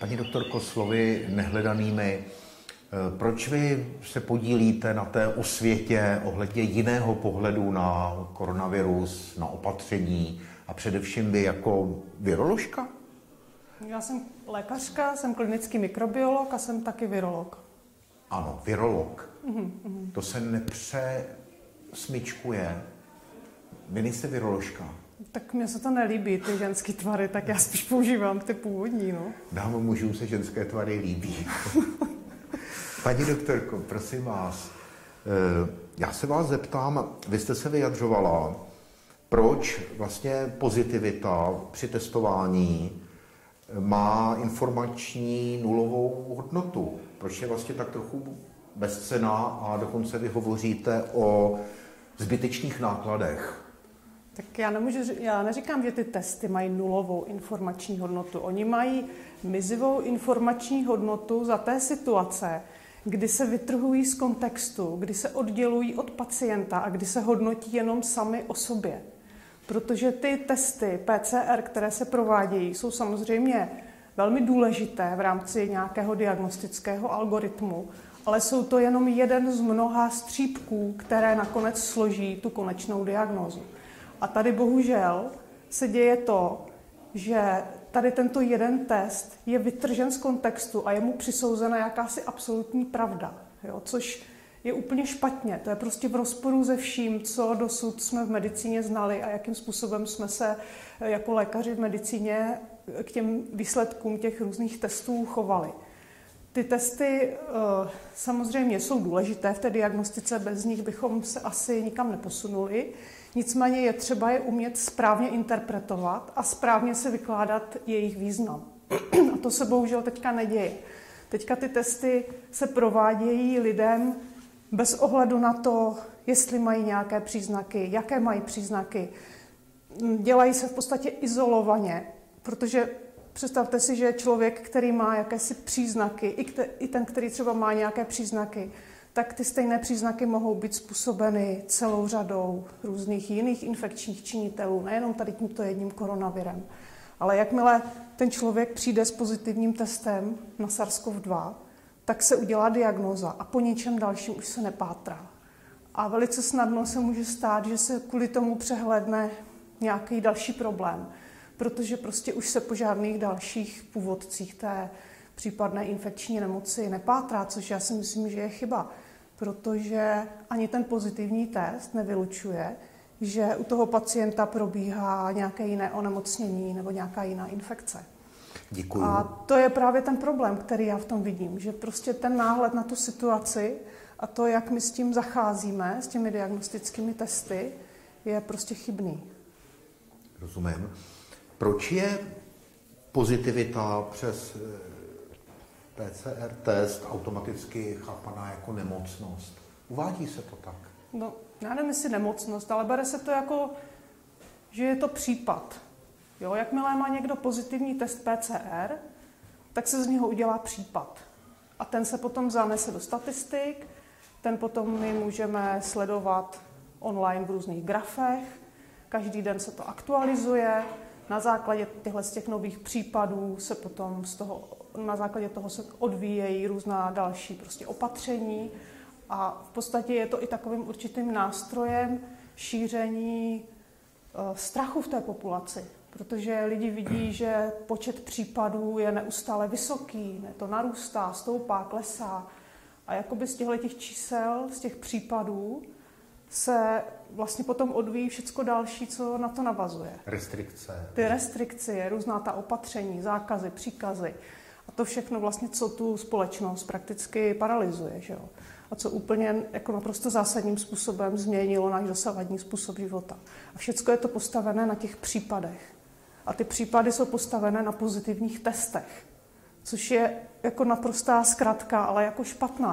paní doktorko, slovy nehledanými. Proč vy se podílíte na té osvětě ohledně jiného pohledu na koronavirus, na opatření a především vy jako viroložka? Já jsem lékařka, jsem klinický mikrobiolog a jsem taky virolog. Ano, virolog. To se nepřesmyčkuje. Vy nejste viroložka. Tak mně se to nelíbí, ty ženské tvary, tak já spíš používám ty původní, no. Dám mužům se ženské tvary líbí. Paní doktorko, prosím vás, já se vás zeptám, vy jste se vyjadřovala, proč vlastně pozitivita při testování má informační nulovou hodnotu. Proč je vlastně tak trochu bezcenná a dokonce vy hovoříte o zbytečných nákladech? Tak já neříkám, že ty testy mají nulovou informační hodnotu. Oni mají mizivou informační hodnotu za té situace, kdy se vytrhují z kontextu, kdy se oddělují od pacienta a kdy se hodnotí jenom sami o sobě. Protože ty testy PCR, které se provádějí, jsou samozřejmě velmi důležité v rámci nějakého diagnostického algoritmu, ale jsou to jenom jeden z mnoha střípků, které nakonec složí tu konečnou diagnózu. A tady bohužel se děje to, že tady tento jeden test je vytržen z kontextu a je mu přisouzena jakási absolutní pravda, jo? Což je úplně špatně. To je prostě v rozporu se vším, co dosud jsme v medicíně znali a jakým způsobem jsme se jako lékaři v medicíně k těm výsledkům těch různých testů chovali. Ty testy samozřejmě jsou důležité v té diagnostice, bez nich bychom se asi nikam neposunuli. Nicméně je třeba je umět správně interpretovat a správně se vykládat jejich význam. A to se bohužel teďka neděje. Teďka ty testy se provádějí lidem bez ohledu na to, jestli mají nějaké příznaky, jaké mají příznaky. Dělají se v podstatě izolovaně, protože představte si, že člověk, který má jakési příznaky, i ten, který třeba má nějaké příznaky, tak ty stejné příznaky mohou být způsobeny celou řadou různých jiných infekčních činitelů, nejenom tady tímto jedním koronavirem. Ale jakmile ten člověk přijde s pozitivním testem na SARS-CoV-2, tak se udělá diagnóza a po něčem dalším už se nepátrá. A velice snadno se může stát, že se kvůli tomu přehlédne nějaký další problém, protože prostě už se po žádných dalších původcích té případné infekční nemoci nepátrá, což já si myslím, že je chyba, protože ani ten pozitivní test nevylučuje, že u toho pacienta probíhá nějaké jiné onemocnění nebo nějaká jiná infekce. Děkuju. A to je právě ten problém, který já v tom vidím, že prostě ten náhled na tu situaci a to, jak my s tím zacházíme, s těmi diagnostickými testy, je prostě chybný. Rozumím. Proč je pozitivita přes PCR test automaticky chápaná jako nemocnost? Uvádí se to tak? No, já nevím, jestli nemocnost, ale bere se to jako, že je to případ. Jo, jakmile má někdo pozitivní test PCR, tak se z něho udělá případ. A ten se potom zanese do statistik, ten potom my můžeme sledovat online v různých grafech, každý den se to aktualizuje, na základě těch nových případů se potom na základě toho se odvíjejí různá další prostě opatření a v podstatě je to i takovým určitým nástrojem šíření strachu v té populaci, protože lidi vidí, že počet případů je neustále vysoký, ne, to narůstá, stoupá, klesá a jakoby z těchto čísel, z těch případů se vlastně potom odvíjí všecko další, co na to navazuje. Restrikce. Ty restrikce, různá ta opatření, zákazy, příkazy. A to všechno vlastně, co tu společnost prakticky paralyzuje, že jo? A co úplně jako naprosto zásadním způsobem změnilo náš dosavadní způsob života. A všecko je to postavené na těch případech. A ty případy jsou postavené na pozitivních testech, což je jako naprostá zkratka, ale jako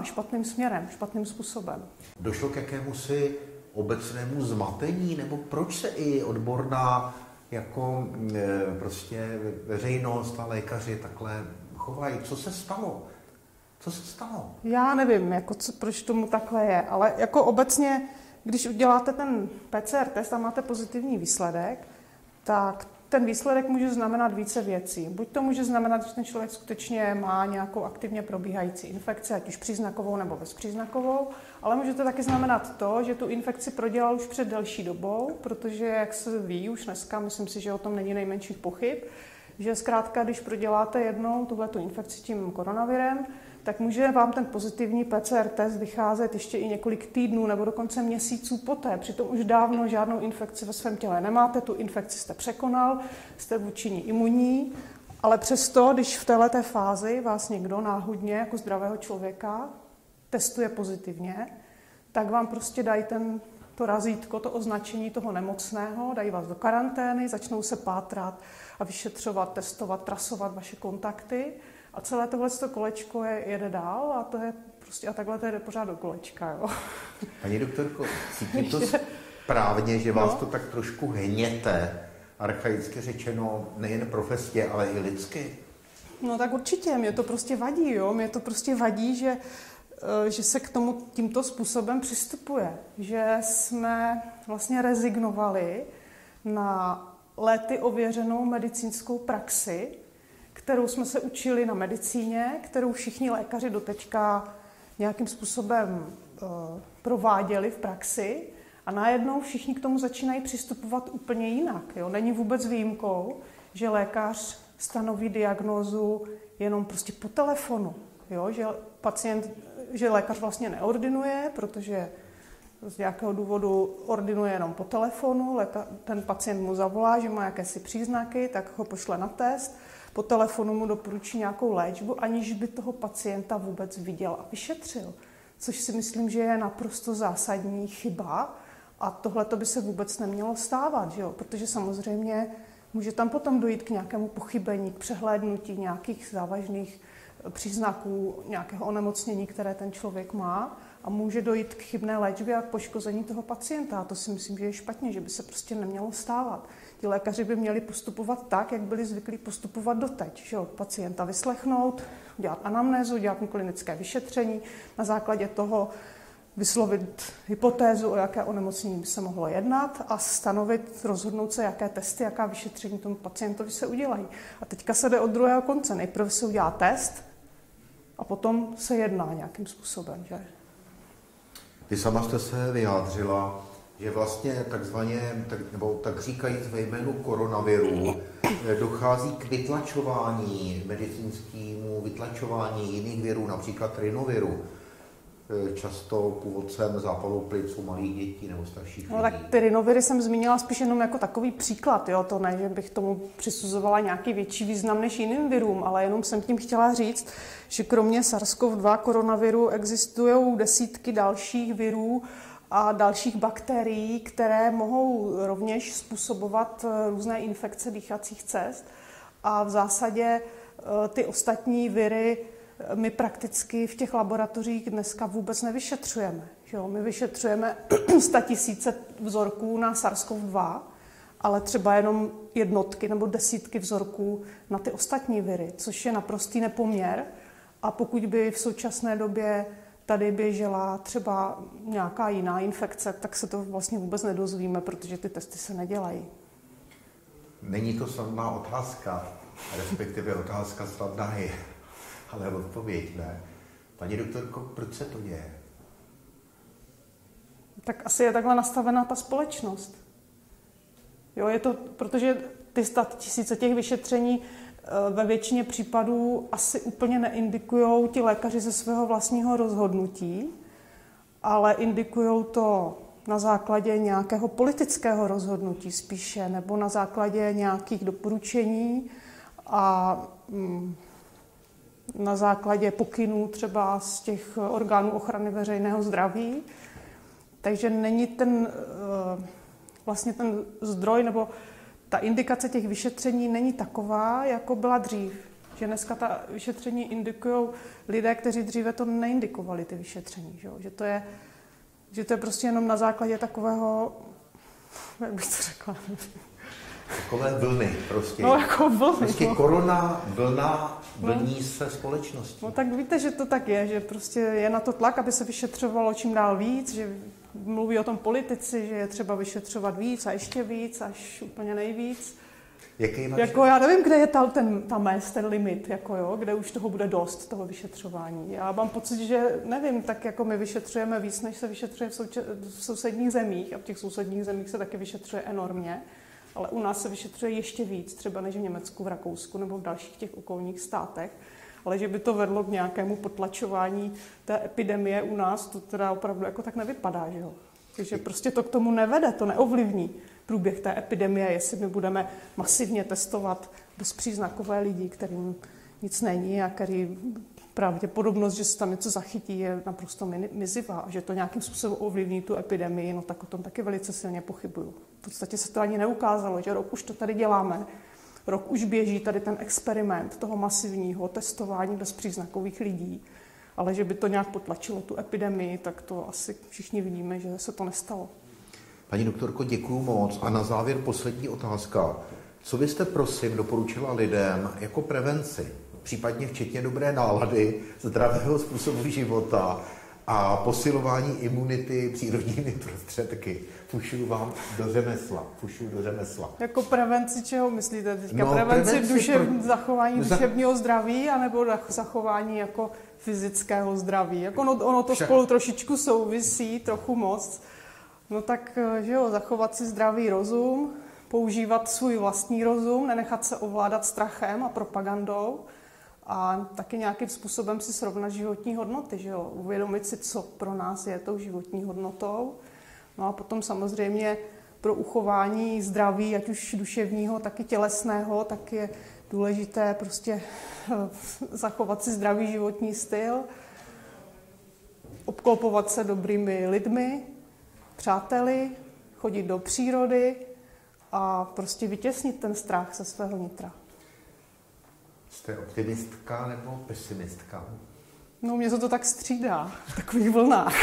špatným směrem, špatným způsobem. Došlo k jakémusi obecnému zmatení, nebo proč se i odborná jako prostě veřejnost a lékaři takhle chovají? Co se stalo? Co se stalo? Já nevím, jako proč tomu takhle je, ale jako obecně, když uděláte ten PCR test a máte pozitivní výsledek, tak ten výsledek může znamenat více věcí. Buď to může znamenat, že ten člověk skutečně má nějakou aktivně probíhající infekci, ať už příznakovou nebo bezpříznakovou, ale může to taky znamenat to, že tu infekci prodělal už před delší dobou, protože jak se ví už dneska, myslím si, že o tom není nejmenších pochyb, že zkrátka, když proděláte jednou tuhletu infekci tím koronavirem, tak může vám ten pozitivní PCR test vycházet ještě i několik týdnů nebo dokonce měsíců poté. Přitom už dávno žádnou infekci ve svém těle nemáte, tu infekci jste překonal, jste vůči ní imunní, ale přesto, když v této fázi vás někdo náhodně jako zdravého člověka testuje pozitivně, tak vám prostě dají to razítko, to označení toho nemocného, dají vás do karantény, začnou se pátrat a vyšetřovat, testovat, trasovat vaše kontakty. A celé tohleto kolečko jede dál a to je prostě a takhle to jde pořád do kolečka, jo. Paní doktorko, cítím to správně, že vás to tak trošku hněte, archaicky řečeno, nejen profesně, ale i lidsky? No tak určitě, mě to prostě vadí, jo. Mě to prostě vadí, že se k tomu tímto způsobem přistupuje. Že jsme vlastně rezignovali na léty ověřenou medicínskou praxi, kterou jsme se učili na medicíně, kterou všichni lékaři doteďka nějakým způsobem prováděli v praxi a najednou všichni k tomu začínají přistupovat úplně jinak. Jo? Není vůbec výjimkou, že lékař stanoví diagnózu jenom prostě po telefonu, jo? Že lékař vlastně neordinuje, protože z nějakého důvodu ordinuje jenom po telefonu, ten pacient mu zavolá, že má jakési příznaky, tak ho pošle na test, po telefonu mu doporučí nějakou léčbu, aniž by toho pacienta vůbec viděl a vyšetřil. Což si myslím, že je naprosto zásadní chyba a tohle by se vůbec nemělo stávat, že jo? Protože samozřejmě může tam potom dojít k nějakému pochybení, k přehlédnutí nějakých závažných příznaků nějakého onemocnění, které ten člověk má a může dojít k chybné léčbě a k poškození toho pacienta. A to si myslím, že je špatně, že by se prostě nemělo stávat. Ti lékaři by měli postupovat tak, jak byli zvyklí postupovat doteď, že od pacienta vyslechnout, dělat anamnézu, dělat mu klinické vyšetření, na základě toho vyslovit hypotézu, o jaké onemocnění by se mohlo jednat a stanovit, rozhodnout se, jaké testy, jaká vyšetření tomu pacientovi se udělají. A teďka se jde od druhého konce. Nejprve se udělá test a potom se jedná nějakým způsobem, že? Vy sama jste se vyjádřila, že vlastně takzvaně, nebo tak říkajíc ve jménu koronaviru, dochází k vytlačování medicínskému, vytlačování jiných virů, například rinoviru. Často původcem zápalu plic u malých dětí nebo starších lidí. Tak ty rinoviry jsem zmínila spíš jenom jako takový příklad, jo? To ne, že bych tomu přisuzovala nějaký větší význam než jiným virům, ale jenom jsem tím chtěla říct, že kromě SARS-CoV-2 koronaviru existují desítky dalších virů a dalších bakterií, které mohou rovněž způsobovat různé infekce dýchacích cest a v zásadě ty ostatní viry my prakticky v těch laboratořích dneska vůbec nevyšetřujeme. Jo? My vyšetřujeme 100 000 vzorků na SARS-CoV-2, ale třeba jenom jednotky nebo desítky vzorků na ty ostatní viry, což je naprostý nepoměr. A pokud by v současné době tady běžela třeba nějaká jiná infekce, tak se to vlastně vůbec nedozvíme, protože ty testy se nedělají. Není to snadná otázka, respektive otázka snadná je. Ale odpověď ne. Paní doktorko, proč se to děje? Tak asi je takhle nastavená ta společnost. Jo, je to, protože ty 100 000 těch vyšetření ve většině případů asi úplně neindikují ti lékaři ze svého vlastního rozhodnutí, ale indikují to na základě nějakého politického rozhodnutí spíše, nebo na základě nějakých doporučení a na základě pokynů třeba z těch orgánů ochrany veřejného zdraví. Takže není ten vlastně ten zdroj nebo ta indikace těch vyšetření není taková, jako byla dřív. Že dneska ta vyšetření indikují lidé, kteří dříve to neindikovali, ty vyšetření. Že to je prostě jenom na základě takového, jak bych to řekla, takové vlny prostě. No, jako vlny. Prostě korona, vlna, vlní se společností. No tak víte, že to tak je, že prostě je na to tlak, aby se vyšetřovalo čím dál víc, že mluví o tom politici, že je třeba vyšetřovat víc a ještě víc, až úplně nejvíc. Jaký máš? Jako já nevím, kde je ten limit, jako jo, kde už toho bude dost, toho vyšetřování. Já mám pocit, že nevím, tak jako my vyšetřujeme víc, než se vyšetřuje v sousedních zemích a v těch sousedních zemích se taky vyšetřuje enormně, ale u nás se vyšetřuje ještě víc, třeba než v Německu, v Rakousku nebo v dalších těch okolních státech. Ale že by to vedlo k nějakému potlačování té epidemie u nás, to teda opravdu jako tak nevypadá, že jo. Takže prostě to k tomu nevede, to neovlivní průběh té epidemie, jestli my budeme masivně testovat bezpříznakové lidi, kterým nic není a který pravděpodobnost, že se tam něco zachytí, je naprosto mizivá. A že to nějakým způsobem ovlivní tu epidemii, no tak o tom taky velice silně pochybuju. V podstatě se to ani neukázalo, že rok už to tady děláme. Rok už běží tady ten experiment toho masivního testování bezpříznakových lidí, ale že by to nějak potlačilo tu epidemii, tak to asi všichni vidíme, že se to nestalo. Paní doktorko, děkuju moc. A na závěr poslední otázka. Co byste, prosím, doporučila lidem jako prevenci, případně včetně dobré nálady, zdravého způsobu života a posilování imunity přírodními prostředky? Pušuju vám do řemesla, pušuju do řemesla. Jako prevenci čeho myslíte teďka? No, prevenci zachování duševního zdraví anebo zachování jako fyzického zdraví? Jako ono to spolu trošičku souvisí, trochu moc. No tak, že jo, zachovat si zdravý rozum, používat svůj vlastní rozum, nenechat se ovládat strachem a propagandou a taky nějakým způsobem si srovnat životní hodnoty, že jo, uvědomit si, co pro nás je tou životní hodnotou. No a potom samozřejmě pro uchování zdraví, ať už duševního, tak i tělesného, tak je důležité prostě zachovat si zdravý životní styl, obklopovat se dobrými lidmi, přáteli, chodit do přírody a prostě vytěsnit ten strach ze svého nitra. Jste optimistka nebo pesimistka? No, mě se to tak střídá v takových vlnách.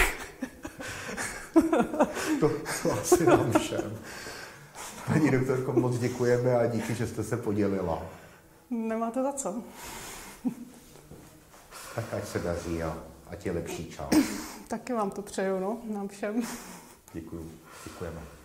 To asi nám všem. Paní doktorko, moc děkujeme a díky, že jste se podělila. Nemáte za co. Tak ať se daří a ať je lepší čas. Taky vám to přeju, no, nám všem. Děkuju. Děkujeme.